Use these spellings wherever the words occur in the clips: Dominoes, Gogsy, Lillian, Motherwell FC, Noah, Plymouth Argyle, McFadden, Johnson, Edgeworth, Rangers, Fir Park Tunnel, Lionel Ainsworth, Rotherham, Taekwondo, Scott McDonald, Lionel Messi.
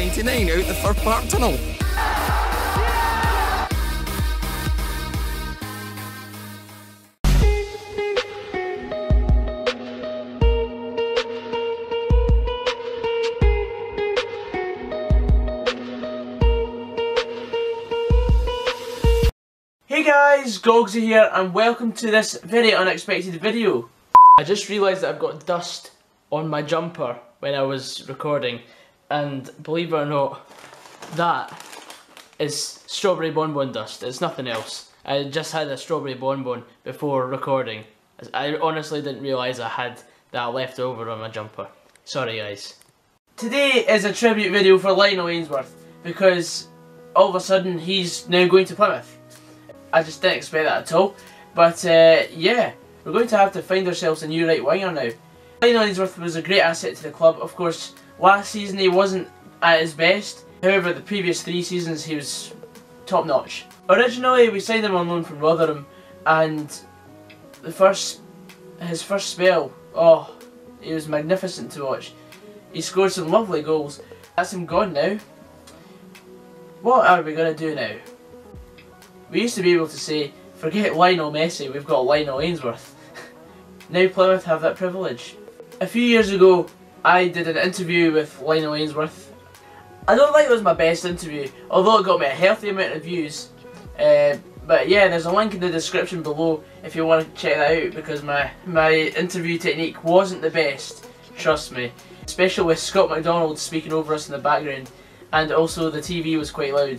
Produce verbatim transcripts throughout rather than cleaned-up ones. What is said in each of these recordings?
nineteen ninety-nine out the Fir Park Tunnel. Hey guys, Gogsy here and welcome to this very unexpected video. I just realised that I've got dust on my jumper when I was recording, and believe it or not, that is strawberry bonbon dust. It's nothing else. I just had a strawberry bonbon before recording. I honestly didn't realise I had that left over on my jumper. Sorry guys. Today is a tribute video for Lionel Ainsworth because all of a sudden he's now going to Plymouth. I just didn't expect that at all, but uh, yeah, we're going to have to find ourselves a new right winger now. Lionel Ainsworth was a great asset to the club. Of course, last season he wasn't at his best, however the previous three seasons he was top notch. Originally we signed him on loan from Rotherham, and the first, his first spell, oh, he was magnificent to watch. He scored some lovely goals. That's him gone now. What are we going to do now? We used to be able to say, forget Lionel Messi, we've got Lionel Ainsworth. Now Plymouth have that privilege. A few years ago, I did an interview with Lionel Ainsworth. I don't think it was my best interview, although it got me a healthy amount of views. Uh, but yeah, there's a link in the description below if you want to check that out, because my, my interview technique wasn't the best, trust me. Especially with Scott McDonald speaking over us in the background, and also the T V was quite loud,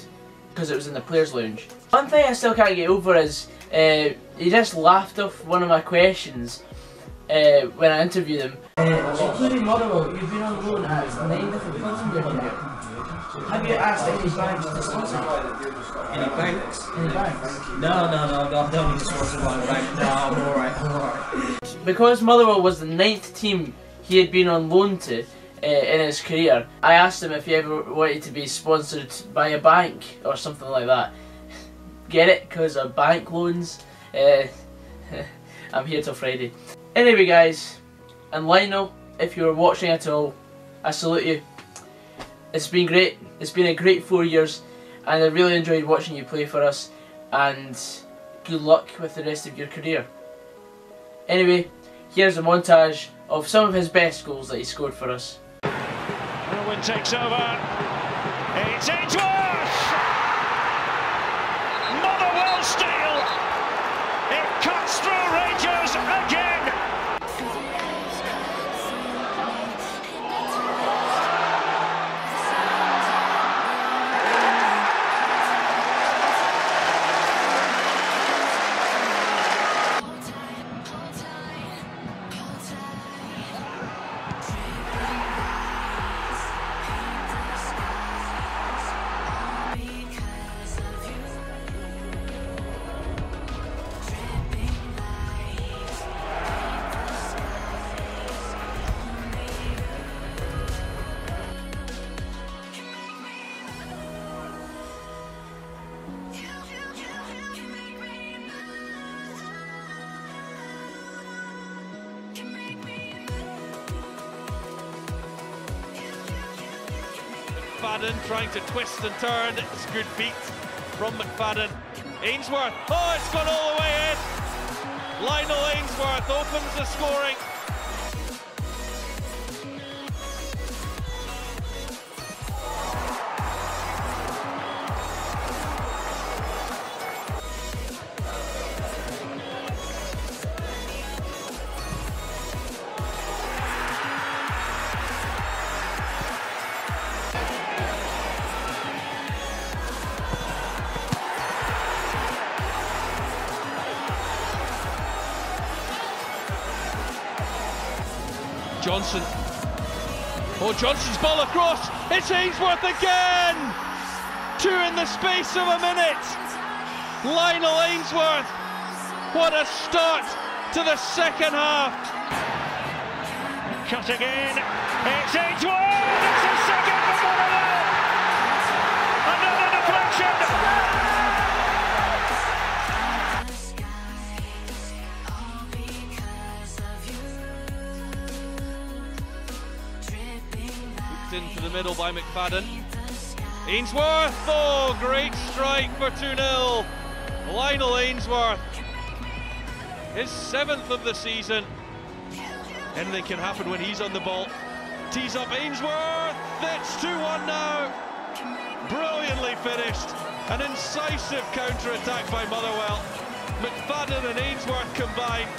because it was in the players' lounge. One thing I still can't get over is uh, he just laughed off one of my questions uh, when I interviewed him. Uh, including Motherwell, you've been on loan at nine different clubs in your career. Have you asked any banks to sponsor you? Any banks? Any banks? No, no, no, no, I don't need to sponsor my bank. No, I'm alright, I'm alright. Because Motherwell was the ninth team he had been on loan to, Uh, in his career, I asked him if he ever wanted to be sponsored by a bank or something like that. Get it? Because of bank loans. Uh, I'm here till Friday. Anyway guys, and Lionel, if you're watching at all, I salute you. It's been great. It's been a great four years and I really enjoyed watching you play for us, and good luck with the rest of your career. Anyway, here's a montage of some of his best goals that he scored for us. Rowan takes over, it's Edgeworth! Motherwell steal! It cuts through Rangers again! McFadden trying to twist and turn. It's a good beat from McFadden. Ainsworth, oh, it's gone all the way in. Lionel Ainsworth opens the scoring. Johnson. Oh, Johnson's ball across. It's Ainsworth again. Two in the space of a minute. Lionel Ainsworth. What a start to the second half. Cut again. It's Ainsworth. It's a second for Motherwell. Another deflection. Poked into the middle by McFadden. Ainsworth, oh, great strike for two nil. Lionel Ainsworth, his seventh of the season. Anything can happen when he's on the ball. Tees up Ainsworth, it's two one now. Brilliantly finished, an incisive counter-attack by Motherwell. McFadden and Ainsworth combined.